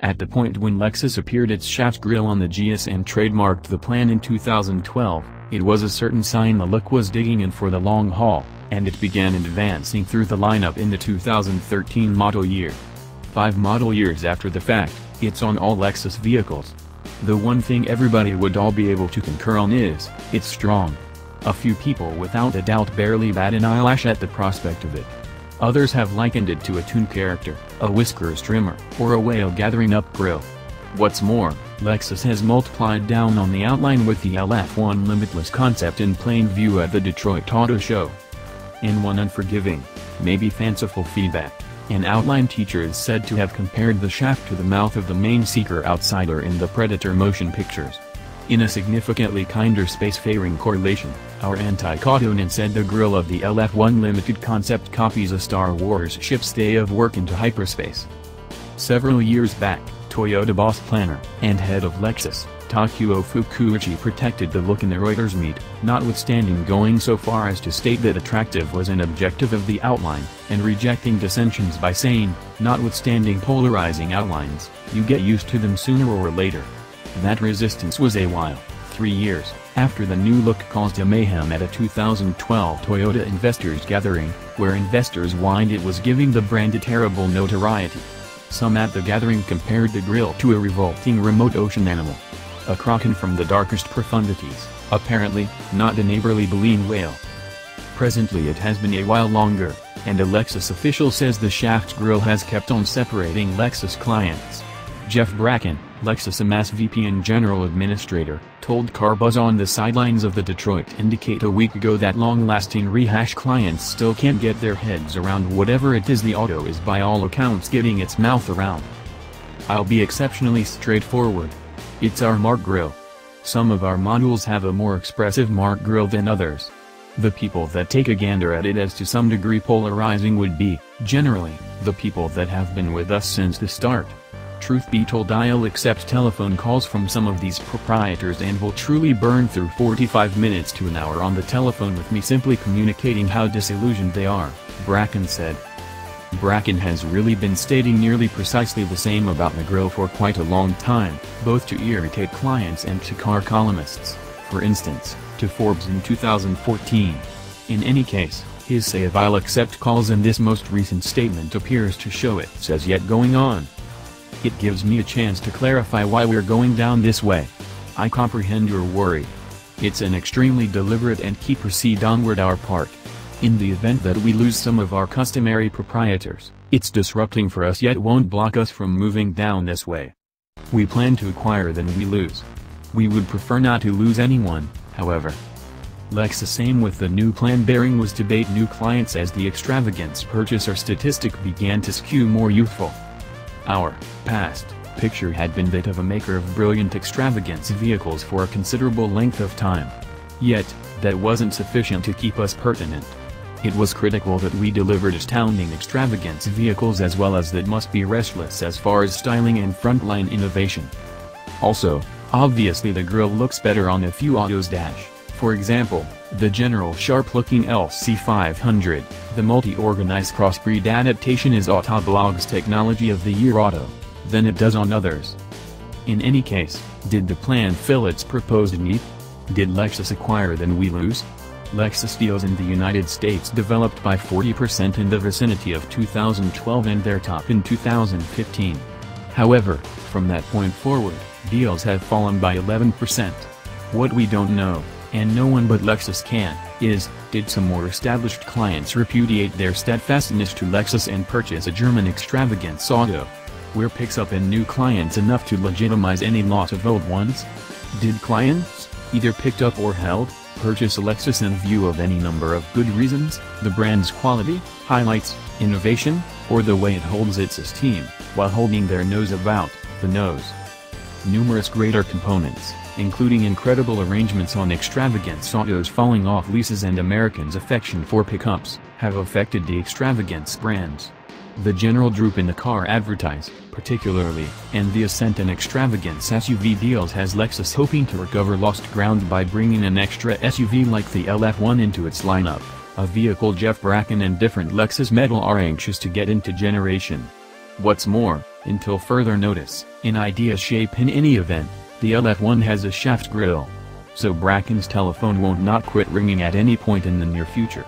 At the point when Lexus appeared its shaft grille on the GS and trademarked the plan in 2012, it was a certain sign the look was digging in for the long haul, and it began advancing through the lineup in the 2013 model year. 5 model years after the fact, it's on all Lexus vehicles. The one thing everybody would all be able to concur on is, it's strong. A few people without a doubt barely bat an eyelash at the prospect of it. Others have likened it to a toon character, a whiskers trimmer, or a whale gathering up grill. What's more, Lexus has multiplied down on the outline with the LF-1 Limitless concept in plain view at the Detroit Auto Show. In one unforgiving, maybe fanciful feedback, an outline teacher is said to have compared the shaft to the mouth of the main seeker outsider in the Predator motion pictures. In a significantly kinder space-favoring correlation, our anti-Caudonan said the grille of the LF-1 Limited concept copies a Star Wars ship's day of work into hyperspace. Several years back, Toyota boss planner and head of Lexus, Tokuo Fukuichi, protected the look in the Reuters meet, notwithstanding going so far as to state that attractive was an objective of the outline, and rejecting dissensions by saying, notwithstanding polarizing outlines, you get used to them sooner or later. That resistance was a while, 3 years, after the new look caused a mayhem at a 2012 Toyota investors gathering, where investors whined it was giving the brand a terrible notoriety. Some at the gathering compared the grille to a revolting remote ocean animal. A kraken from the darkest profundities, apparently, not a neighborly baleen whale. Presently it has been a while longer, and a Lexus official says the shaft's grille has kept on separating Lexus clients. Jeff Bracken, Lexus MS VP and General Administrator, told CarBuzz on the sidelines of the Detroit Indicate a week ago that long-lasting rehash clients still can't get their heads around whatever it is the auto is by all accounts getting its mouth around. I'll be exceptionally straightforward. It's our mark grille. Some of our models have a more expressive mark grille than others. The people that take a gander at it as to some degree polarizing would be, generally, the people that have been with us since the start. Truth be told, I'll accept telephone calls from some of these proprietors and will truly burn through 45 minutes to an hour on the telephone with me simply communicating how disillusioned they are, Bracken said. Bracken has really been stating nearly precisely the same about the grille for quite a long time, both to irritate clients and to car columnists, for instance, to Forbes in 2014. In any case, his say of "I'll accept calls" in this most recent statement appears to show it's as yet going on. It gives me a chance to clarify why we're going down this way. I comprehend your worry. It's an extremely deliberate and key proceed onward our part. In the event that we lose some of our customary proprietors, it's disrupting for us yet won't block us from moving down this way. We plan to acquire than we lose. We would prefer not to lose anyone, however. Lexus' same with the new plan bearing was to bait new clients as the extravagance purchaser statistic began to skew more youthful. Our past picture had been that of a maker of brilliant extravagance vehicles for a considerable length of time. Yet, that wasn't sufficient to keep us pertinent. It was critical that we delivered astounding extravagance vehicles as well as that must be restless as far as styling and frontline innovation. Also, obviously the grille looks better on a few autos dash. For example, the general sharp-looking LC500, the multi-organized crossbreed adaptation is Autoblog's Technology of the Year auto, than it does on others. In any case, did the plan fill its proposed need? Did Lexus acquire than we lose? Lexus deals in the United States developed by 40% in the vicinity of 2012 and their top in 2015. However, from that point forward, deals have fallen by 11%. What we don't know, and no one but Lexus can, is, did some more established clients repudiate their steadfastness to Lexus and purchase a German extravagance auto? Where picks up in new clients enough to legitimize any loss of old ones? Did clients, either picked up or held, purchase a Lexus in view of any number of good reasons, the brand's quality, highlights, innovation, or the way it holds its esteem, while holding their nose about the nose? Numerous greater components, including incredible arrangements on extravagance autos falling off leases and Americans' affection for pickups, have affected the extravagance brands. The general droop in the car advertise, particularly, and the Ascent and Extravagance SUV deals has Lexus hoping to recover lost ground by bringing an extra SUV like the LF-1 into its lineup, a vehicle Jeff Bracken and different Lexus metal are anxious to get into generation. What's more, until further notice, in idea shape in any event, the LF-1 has a shaft grille. So Bracken's telephone won't not quit ringing at any point in the near future.